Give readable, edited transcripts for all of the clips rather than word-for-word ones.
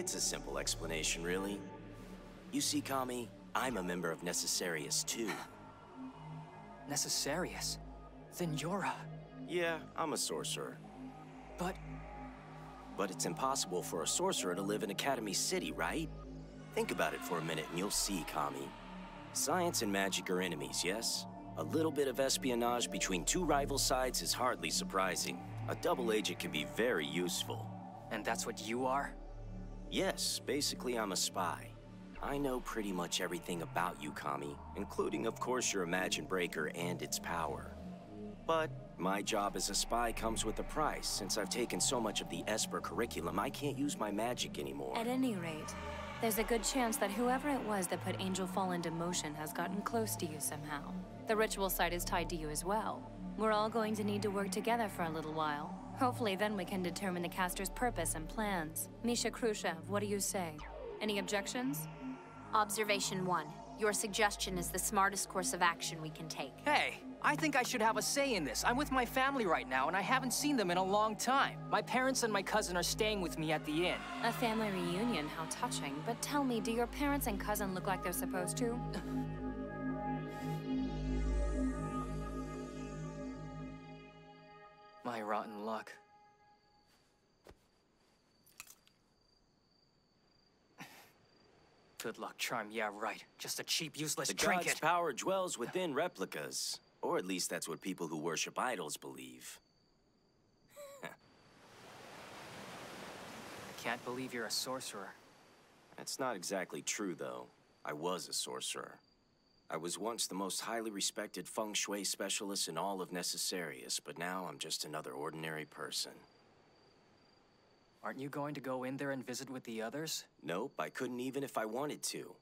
It's a simple explanation, really. You see, Kami, I'm a member of Necessarius, too. Necessarius? Then you're a... Yeah, I'm a sorcerer. But it's impossible for a sorcerer to live in Academy City, right? Think about it for a minute and you'll see, Kami. Science and magic are enemies, yes? A little bit of espionage between two rival sides is hardly surprising. A double agent can be very useful. And that's what you are? Yes, basically I'm a spy. I know pretty much everything about you, Kami, including, of course, your Imagine Breaker and its power. But my job as a spy comes with a price. Since I've taken so much of the Esper curriculum, I can't use my magic anymore. At any rate, there's a good chance that whoever it was that put Angel Fall into motion has gotten close to you somehow. The ritual site is tied to you as well. We're all going to need to work together for a little while. Hopefully then we can determine the caster's purpose and plans. Misha Khrushchev, what do you say? Any objections? Observation 1. Your suggestion is the smartest course of action we can take. Hey! I think I should have a say in this. I'm with my family right now, and I haven't seen them in a long time. My parents and my cousin are staying with me at the inn. A family reunion, how touching. But tell me, do your parents and cousin look like they're supposed to? My rotten luck. Good luck charm, yeah right. Just a cheap, useless trinket. The god's power dwells within replicas. Or at least that's what people who worship idols believe. I can't believe you're a sorcerer. That's not exactly true, though. I was a sorcerer. I was once the most highly respected feng shui specialist in all of Necessarius, but now I'm just another ordinary person. Aren't you going to go in there and visit with the others? Nope, I couldn't even if I wanted to.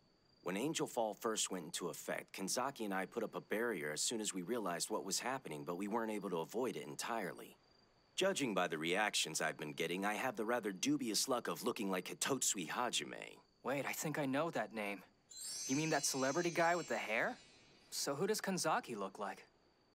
When Angel Fall first went into effect, Kanzaki and I put up a barrier as soon as we realized what was happening, but we weren't able to avoid it entirely. Judging by the reactions I've been getting, I have the rather dubious luck of looking like Hitotsui Hajime. Wait, I think I know that name. You mean that celebrity guy with the hair? So who does Kanzaki look like?